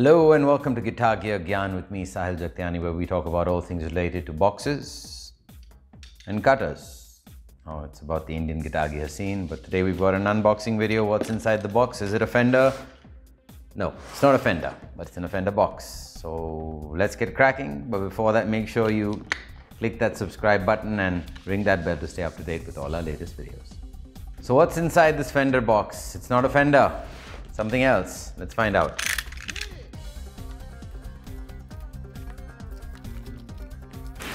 Hello and welcome to Guitar Gear Gyan with me, Sahil Jagtiani, where we talk about all things related to boxes and cutters. Oh, it's about the Indian guitar gear scene, but today we've got an unboxing video. What's inside the box? Is it a Fender? No, it's not a Fender, but it's an Fender box. So let's get cracking. But before that, make sure you click that subscribe button and ring that bell to stay up to date with all our latest videos. So what's inside this Fender box? It's not a Fender, something else. Let's find out.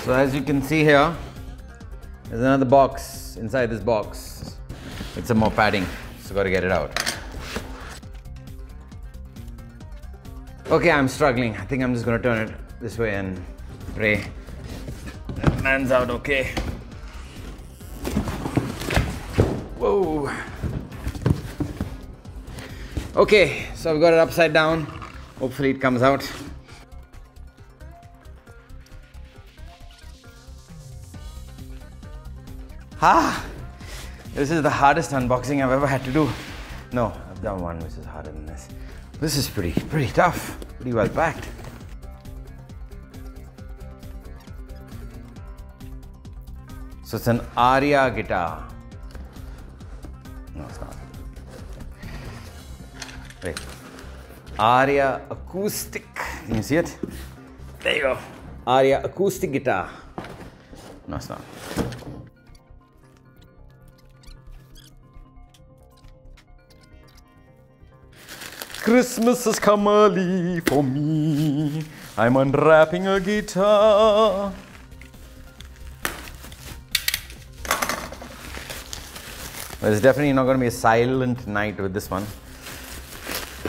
So as you can see here, there's another box inside this box. It's some more padding, so gotta get it out. Okay, I'm struggling. I think I'm just gonna turn it this way and pray that lands out okay. Whoa. Okay, so I've got it upside down. Hopefully it comes out. Ah, this is the hardest unboxing I've ever had to do. No, I've done one which is harder than this. This is pretty tough, pretty well packed. So it's an Aria guitar. No, it's not. Wait. Aria acoustic. Can you see it? There you go. Aria acoustic guitar. No, it's not. Christmas has come early for me. I'm unwrapping a guitar. Well, it's definitely not going to be a silent night with this one.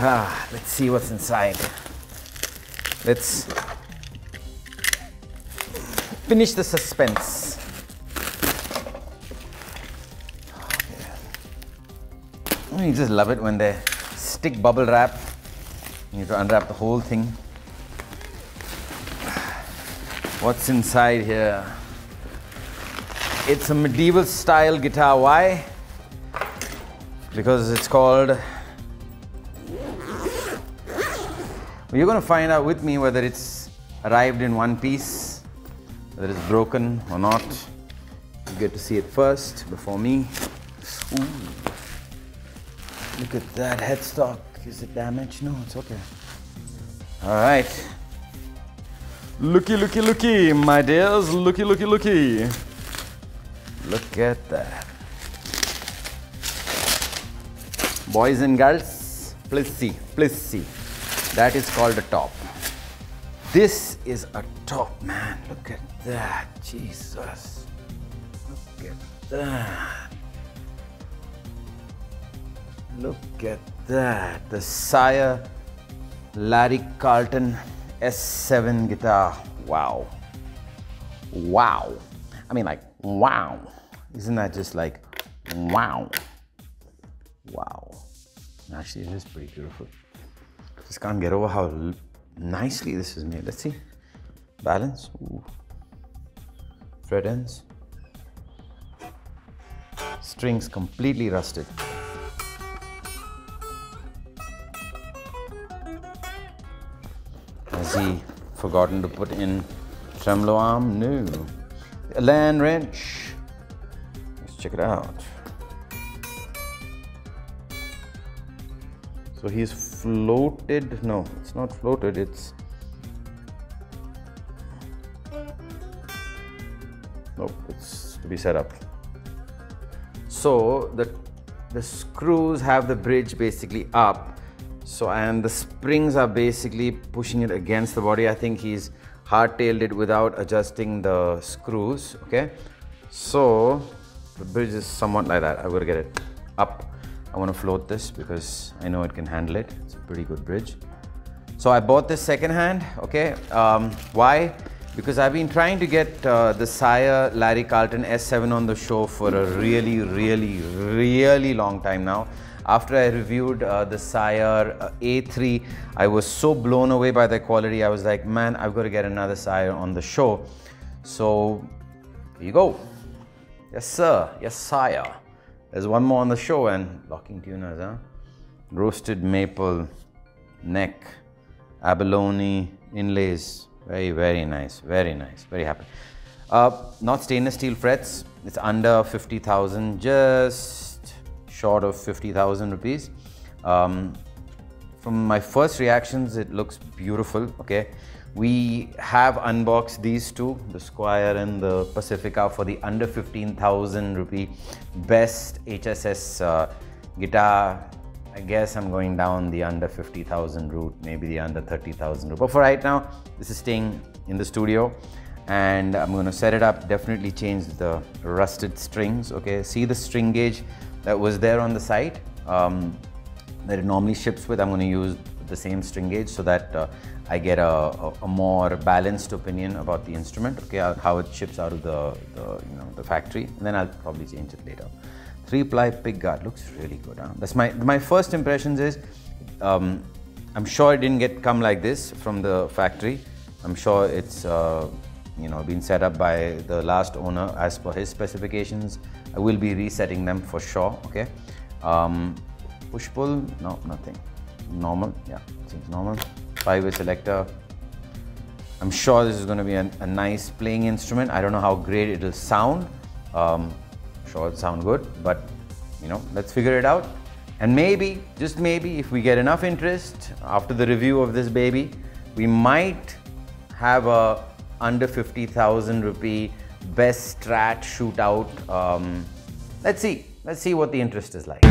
Ah, let's see what's inside. Let's finish the suspense. You just love it when they're stick bubble wrap. You need to unwrap the whole thing. What's inside here? It's a medieval style guitar. Why? Because it's called... You're going to find out with me whether it's arrived in one piece, whether it's broken or not. You get to see it first before me. Ooh. Look at that headstock. Is it damaged? No, it's okay. All right. Looky, looky, looky, my dears. Looky, looky, looky. Look at that. Boys and girls, please see, please see. That is called a top. This is a top, man. Look at that. Jesus. Look at that. Look at that, the Sire Larry Carlton S7 guitar. Wow. Wow. I mean, like, wow. Isn't that just like, wow. Wow. Actually, it is pretty beautiful. Just can't get over how nicely this is made. Let's see. Balance. Ooh. Fret ends. Strings completely rusted. He forgotten to put in tremolo arm? No. A land wrench. Let's check it out. So he's floated. No, it's not floated. It's... Nope, it's to be set up. So the screws have the bridge basically up. So, and the springs are basically pushing it against the body. I think he's hard-tailed it without adjusting the screws, okay? So, the bridge is somewhat like that. I'm gonna get it up. I wanna float this because I know it can handle it. It's a pretty good bridge. So, I bought this secondhand, okay? Why? Because I've been trying to get the Sire Larry Carlton S7 on the show for a really long time now. After I reviewed the Sire A3, I was so blown away by the quality. I was like, man, I've got to get another Sire on the show. So, here you go. Yes, sir. Yes, Sire. There's one more on the show. And locking tuners, huh? Roasted maple neck. abalone inlays. Very nice, very nice, very happy. Not stainless steel frets. It's under 50,000, just short of 50,000 rupees. From my first reactions, it looks beautiful. Okay, we have unboxed these two, the Squier and the Pacifica, for the under 15,000 rupee best HSS guitar. I guess I'm going down the under 50,000 route, maybe the under 30,000 route. But for right now, this is staying in the studio, and I'm going to set it up. Definitely change the rusted strings. Okay, see the string gauge that was there on the side that it normally ships with. I'm going to use the same string gauge so that I get a more balanced opinion about the instrument. Okay, how it ships out of the factory, and then I'll probably change it later. 3-ply pick guard looks really good, huh? That's my first impressions is, I'm sure it didn't come like this from the factory. I'm sure it's been set up by the last owner as per his specifications. I will be resetting them for sure. Okay, push pull, no, nothing. Normal, yeah, seems normal. 5-way selector. I'm sure this is going to be a nice playing instrument. I don't know how great it'll sound. Sure, it sound good, but let's figure it out. And maybe, just maybe, if we get enough interest after the review of this baby, we might have a under 50,000 rupee best Strat shootout. Let's see what the interest is like.